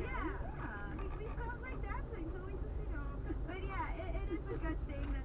Yeah, we celebrate that thing, so we just, you know. But yeah, it is a good thing that